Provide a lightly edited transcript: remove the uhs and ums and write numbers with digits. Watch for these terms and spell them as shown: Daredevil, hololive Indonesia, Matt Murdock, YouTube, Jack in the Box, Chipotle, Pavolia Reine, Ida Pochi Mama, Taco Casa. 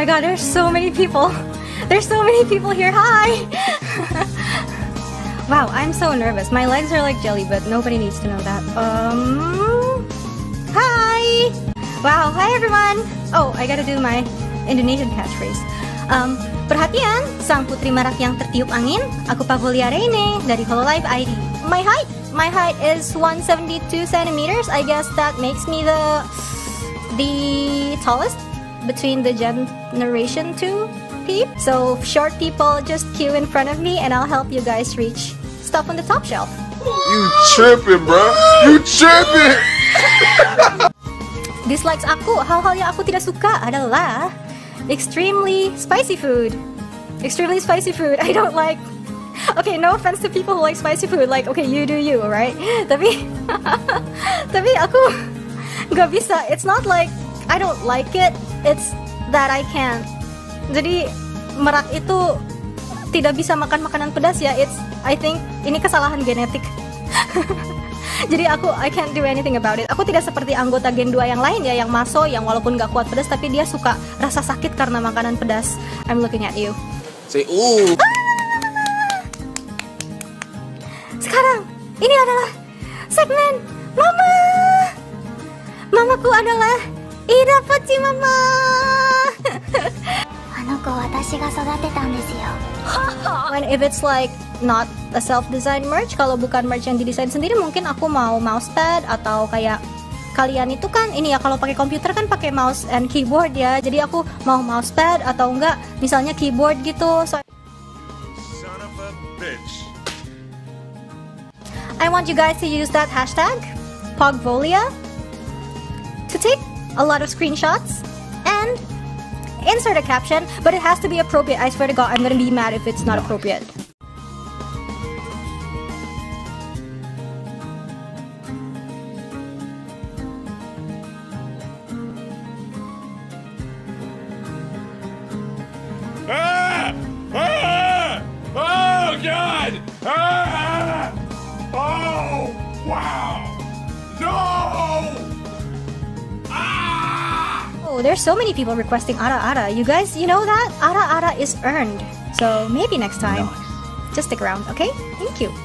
my god, there's so many people. There's so many people here. Hi. Wow, I'm so nervous. My legs are like jelly, but nobody needs to know that. Hi. Wow, hi everyone. Oh, I gotta do my Indonesian catchphrase. Perhatian, sang putri merak yang tertiup angin. Aku Pavolia Reine dari hololive ID. My height is 172 centimeters. I guess that makes me the tallest between the generation two. So short people just queue in front of me and I'll help you guys reach stuff on the top shelf. You tripping, bro. You tripping. Dislikes aku, hal-hal yang aku tidak suka adalah extremely spicy food. I don't like. Okay, no offense to people who like spicy food. Like, okay, you do you, right? Tapi aku gak bisa. It's not like I don't like it. It's that I can't. Jadi merak itu tidak bisa makan makanan pedas ya. I think ini kesalahan genetik. Jadi I can't do anything about it. Aku tidak seperti anggota Gen 2 yang lain ya, yang maso, yang walaupun gak kuat pedas tapi dia suka rasa sakit karena makanan pedas. I'm looking at you. Say ooh. Sekarang ini adalah segmen Mama. Mamaku adalah Ida Pochi Mama. When if it's like not a self-designed merch, kalau bukan merch yang didesain sendiri, mungkin aku mau mousepad atau kayak kalian itu kan ini ya, kalau pakai komputer kan pakai mouse and keyboard ya. Jadi aku mau mousepad atau enggak misalnya keyboard gitu. So son of a bitch. I want you guys to use that hashtag Pogvolia to take a lot of screenshots and insert a caption, but it has to be appropriate. I swear to God, I'm gonna be mad if it's not appropriate. Oh God! Oh wow! No! There's so many people requesting ara-ara. You guys, you know that? Ara-ara is earned. So maybe next time, just stick around, okay? Thank you.